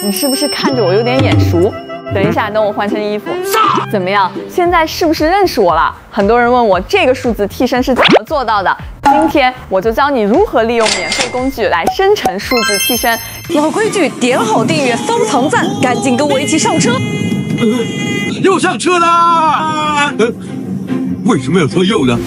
你是不是看着我有点眼熟？等一下，等我换身衣服。怎么样？现在是不是认识我了？很多人问我这个数字替身是怎么做到的。今天我就教你如何利用免费工具来生成数字替身。老规矩，点好订阅，收藏赞，赶紧跟我一起上车。又上车啦！为什么要说又呢？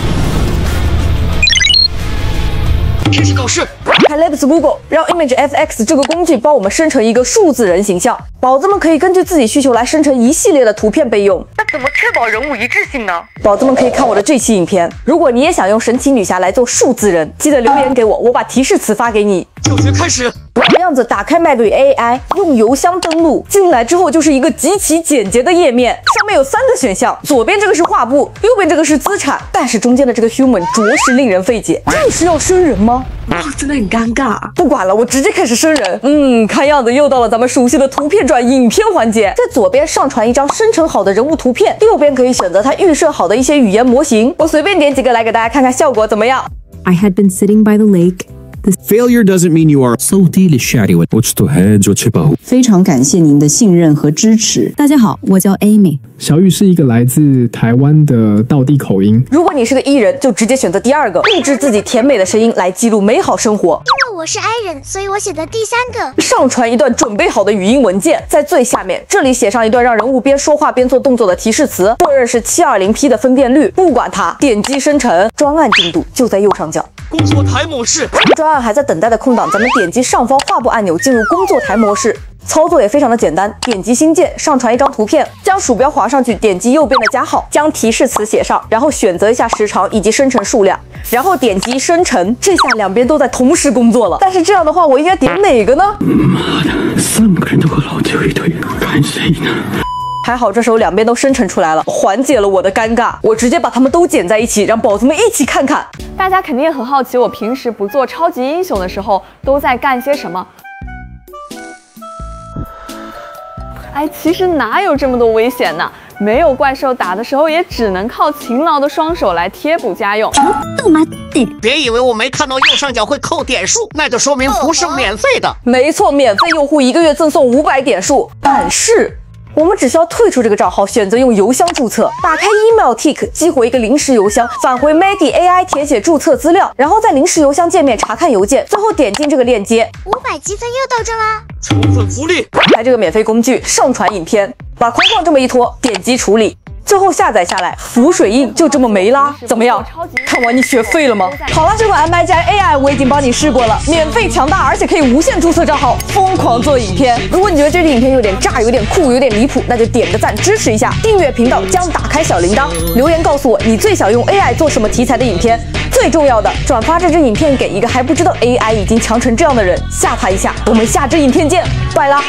开始考试。 Labs Google 让 Image FX 这个工具帮我们生成一个数字人形象，宝子们可以根据自己需求来生成一系列的图片备用。那怎么确保人物一致性呢？宝子们可以看我的这期影片。如果你也想用神奇女侠来做数字人，记得留言给我，我把提示词发给你。教学开始。老样子，打开 Magi AI， 用邮箱登录。进来之后就是一个极其简洁的页面，上面有三个选项，左边这个是画布，右边这个是资产，但是中间的这个 human 着实令人费解，这是要生人吗？ 真的很尴尬。不管了，我直接开始生人。看样子又到了咱们熟悉的图片转影片环节。在左边上传一张生成好的人物图片，右边可以选择它预设好的一些语言模型。我随便点几个来给大家看看效果怎么样。I had been sitting by the lake. Failure doesn't mean you are. 非常感谢您的信任和支持。大家好，我叫 Amy。小雨是一个来自台湾的道地口音。如果你是个 E 人，就直接选择第二个，录制自己甜美的声音来记录美好生活。因为我是 I 人，所以我选的第三个。上传一段准备好的语音文件，在最下面这里写上一段让人物边说话边做动作的提示词，默认是 720P 的分辨率，不管它，点击生成。专案进度就在右上角。 工作台模式，专案还在等待的空档，咱们点击上方画布按钮进入工作台模式。操作也非常的简单，点击新建，上传一张图片，将鼠标滑上去，点击右边的加号，将提示词写上，然后选择一下时长以及生成数量，然后点击生成。这下两边都在同时工作了，但是这样的话，我应该点哪个呢？妈的，3个人都和老舅一腿，看谁呢？ 还好，这时候两边都生成出来了，缓解了我的尴尬。我直接把它们都剪在一起，让宝子们一起看看。大家肯定也很好奇，我平时不做超级英雄的时候都在干些什么。哎，其实哪有这么多危险呢？没有怪兽打的时候，也只能靠勤劳的双手来贴补家用。别以为我没看到右上角会扣点数，那就说明不是免费的。没错，免费用户1个月赠送500点数，但是。 我们只需要退出这个账号，选择用邮箱注册，打开 Email Tick， 激活一个临时邮箱，返回 Magi AI 填写注册资料，然后在临时邮箱界面查看邮件，最后点进这个链接。500积分又到这啦！充分福利！打开这个免费工具，上传影片，把框框这么一拖，点击处理，最后下载下来，浮水印就这么没啦。怎么样？看完你学废了吗？好了，这款 Magi AI 我已经帮你试过了，免费强大，而且可以无限注册账号，疯狂做影片。如果你觉得这支影片有点炸，有点酷，有点离。 那就点个赞支持一下，订阅频道将打开小铃铛，留言告诉我你最想用 AI 做什么题材的影片。最重要的，转发这支影片给一个还不知道 AI 已经强成这样的人，吓他一下。我们下支影片见，拜啦。